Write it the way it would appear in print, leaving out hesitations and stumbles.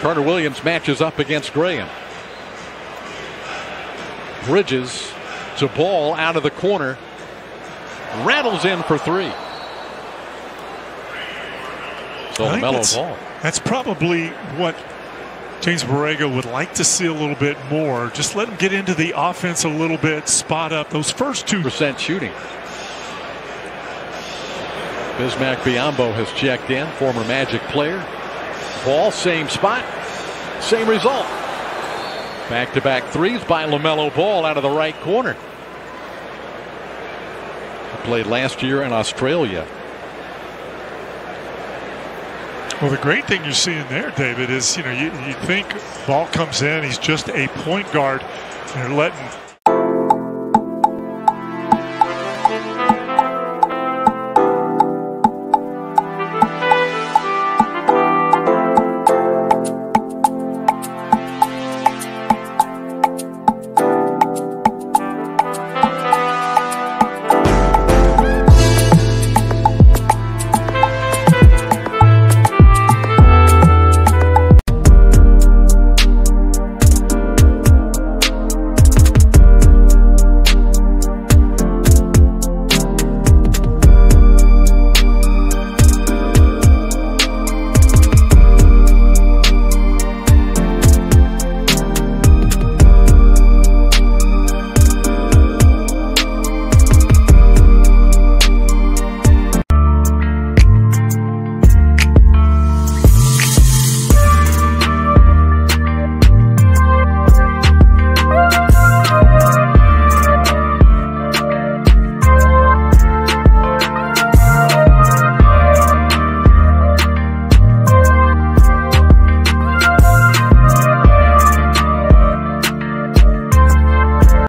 Carter Williams matches up against Graham. Bridges to Ball out of the corner. Rattles in for three. So LaMelo Ball. That's probably what James Borrego would like to see a little bit more. Just let him get into the offense a little bit, spot up those first 2% shooting. Bismack Biombo has checked in, former Magic player. Ball, same spot, same result. Back-to-back threes by LaMelo Ball out of the right corner. Played last year in Australia. Well, the great thing you're seeing there, David, is you think Ball comes in, he's just a point guard, and they're letting